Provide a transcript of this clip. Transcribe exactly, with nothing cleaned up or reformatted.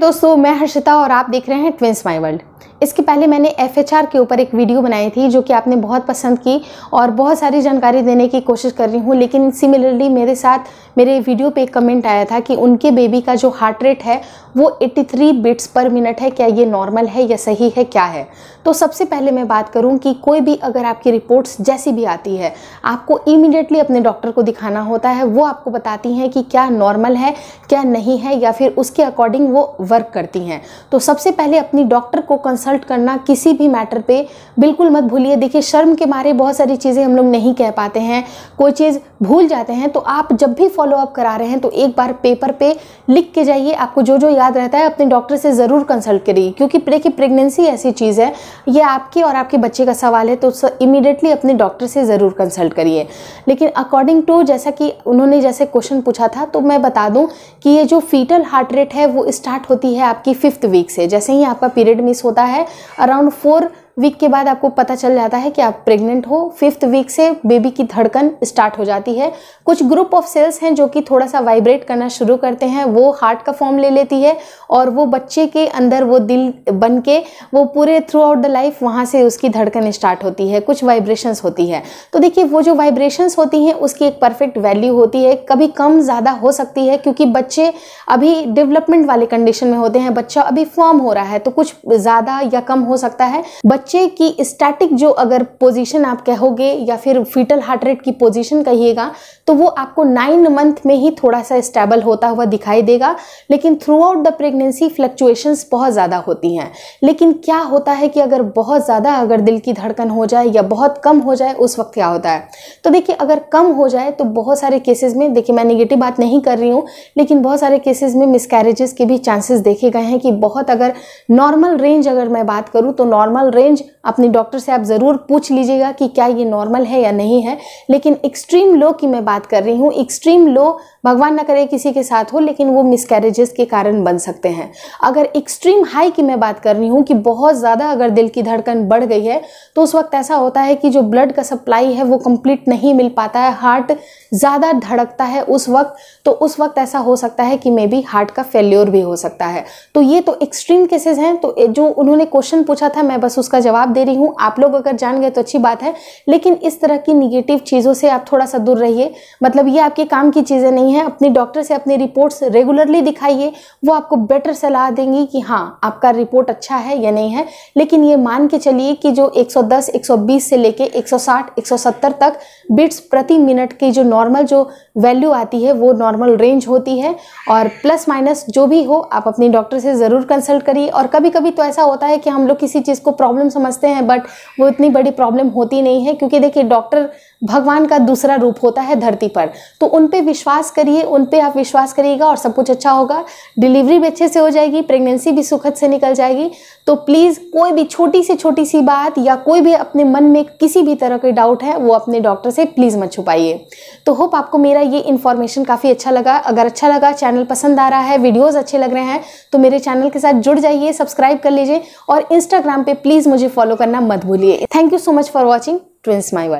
दोस्तों, मैं हर्षिता और आप देख रहे हैं ट्विंस माय वर्ल्ड। इसके पहले मैंने एफ एच आर के ऊपर एक वीडियो बनाई थी जो कि आपने बहुत पसंद की और बहुत सारी जानकारी देने की कोशिश कर रही हूँ, लेकिन सिमिलरली मेरे साथ मेरे वीडियो पे एक कमेंट आया था कि उनके बेबी का जो हार्ट रेट है वो तिरासी बीट्स पर मिनट है, क्या ये नॉर्मल है या सही है, क्या है। तो सबसे पहले मैं बात करूँ कि कोई भी अगर आपकी रिपोर्ट्स जैसी भी आती है आपको इमीडिएटली अपने डॉक्टर को दिखाना होता है। वो आपको बताती हैं कि क्या नॉर्मल है क्या नहीं है, या फिर उसके अकॉर्डिंग वो वर्क करती हैं। तो सबसे पहले अपनी डॉक्टर को कंसल्ट करना किसी भी मैटर पे बिल्कुल मत भूलिए। देखिए, शर्म के मारे बहुत सारी चीज़ें हम लोग नहीं कह पाते हैं, कोई चीज़ भूल जाते हैं। तो आप जब भी फॉलोअप करा रहे हैं तो एक बार पेपर पे लिख के जाइए, आपको जो जो याद रहता है अपने डॉक्टर से ज़रूर कंसल्ट करिए, क्योंकि देखिए प्रेगनेंसी ऐसी चीज़ है, ये आपकी और आपके बच्चे का सवाल है। तो इमीडिएटली अपने डॉक्टर से ज़रूर कंसल्ट करिए। लेकिन अकॉर्डिंग टू जैसा कि उन्होंने जैसे क्वेश्चन पूछा था, तो मैं बता दूँ कि ये जो फीटल हार्ट रेट है वो स्टार्ट होती है आपकी फिफ्थ वीक से। जैसे ही आपका पीरियड मिस होता है अराउंड फोर वीक के बाद आपको पता चल जाता है कि आप प्रेग्नेंट हो। फिफ्थ वीक से बेबी की धड़कन स्टार्ट हो जाती है। कुछ ग्रुप ऑफ सेल्स हैं जो कि थोड़ा सा वाइब्रेट करना शुरू करते हैं, वो हार्ट का फॉर्म ले लेती है और वो बच्चे के अंदर वो दिल बन के वो पूरे थ्रू आउट द लाइफ वहाँ से उसकी धड़कन स्टार्ट होती है। कुछ वाइब्रेशंस होती है। तो देखिए, वो जो वाइब्रेशंस होती हैं उसकी एक परफेक्ट वैल्यू होती है, कभी कम ज़्यादा हो सकती है, क्योंकि बच्चे अभी डेवलपमेंट वाले कंडीशन में होते हैं, बच्चा अभी फॉर्म हो रहा है, तो कुछ ज़्यादा या कम हो सकता है। बच्चे की स्टैटिक जो अगर पोजीशन आप कहोगे या फिर फीटल हार्ट रेट की पोजीशन कहिएगा, तो वो आपको नाइन मंथ में ही थोड़ा सा स्टेबल होता हुआ दिखाई देगा, लेकिन throughout the pregnancy fluctuations बहुत ज़्यादा होती हैं। लेकिन क्या होता है कि अगर बहुत ज़्यादा अगर दिल की धड़कन हो जाए या बहुत कम हो जाए, उस वक्त क्या होता है। तो देखिए, अगर कम हो जाए तो बहुत सारे केसेज में, देखिए मैं निगेटिव बात नहीं कर रही हूँ, लेकिन बहुत सारे केसेज में मिसकैरेजेस के भी चांसेस देखे गए हैं कि बहुत अगर नॉर्मल रेंज अगर मैं बात करूँ तो नॉर्मल रेंज अपने डॉक्टर से आप ज़रूर पूछ लीजिएगा कि क्या ये नॉर्मल है या नहीं है। लेकिन एक्सट्रीम लो की मैं बात कर रही हूँ, एक्सट्रीम लो भगवान ना करे किसी के साथ हो, लेकिन वो मिसकैरेजेस के कारण बन सकते हैं। अगर एक्सट्रीम हाई की मैं बात कर रही हूँ कि बहुत ज़्यादा अगर दिल की धड़कन बढ़ गई है, तो उस वक्त ऐसा होता है कि जो ब्लड का सप्लाई है वो कंप्लीट नहीं मिल पाता है, हार्ट ज़्यादा धड़कता है उस वक्त। तो उस वक्त ऐसा हो सकता है कि मे बी हार्ट का फेल्योर भी हो सकता है। तो ये तो एक्सट्रीम केसेज हैं। तो जो उन्होंने क्वेश्चन पूछा था मैं बस उसका जवाब दे रही हूँ, आप लोग अगर जान गए तो अच्छी बात है, लेकिन इस तरह की निगेटिव चीज़ों से आप थोड़ा सा दूर रहिए। मतलब ये आपके काम की चीज़ें नहीं है। अपने डॉक्टर से अपनी रिपोर्ट्स रेगुलरली दिखाइए, वो आपको बेटर सलाह देंगी कि हाँ आपका रिपोर्ट अच्छा है या नहीं है। लेकिन ये मान के चलिए कि जो एक सौ दस, एक सौ बीस से लेके एक सौ साठ, एक सौ सत्तर तक बीट्स प्रति मिनट की जो नॉर्मल जो वैल्यू आती है वो नॉर्मल रेंज होती है। और प्लस माइनस जो भी हो आप अपने डॉक्टर से ज़रूर कंसल्ट करिए। और कभी कभी तो ऐसा होता है कि हम लोग किसी चीज़ को प्रॉब्लम समझते हैं, बट वो इतनी बड़ी प्रॉब्लम होती नहीं है, क्योंकि देखिए डॉक्टर भगवान का दूसरा रूप होता है धरती पर। तो उन पे विश्वास करिए, उन पे आप विश्वास करिएगा और सब कुछ अच्छा होगा। डिलीवरी भी अच्छे से हो जाएगी, प्रेगनेंसी भी सुखद से निकल जाएगी। तो प्लीज़ कोई भी छोटी से छोटी सी बात या कोई भी अपने मन में किसी भी तरह के डाउट है वो अपने डॉक्टर से प्लीज़ मत छुपाइए। तो होप आपको मेरा ये इन्फॉर्मेशन काफ़ी अच्छा लगा। अगर अच्छा लगा, चैनल पसंद आ रहा है, वीडियोज़ अच्छे लग रहे हैं, तो मेरे चैनल के साथ जुड़ जाइए, सब्सक्राइब कर लीजिए और इंस्टाग्राम पर प्लीज़ मुझे फॉलो करना मत भूलिए। Thank you so much for watching twins my world.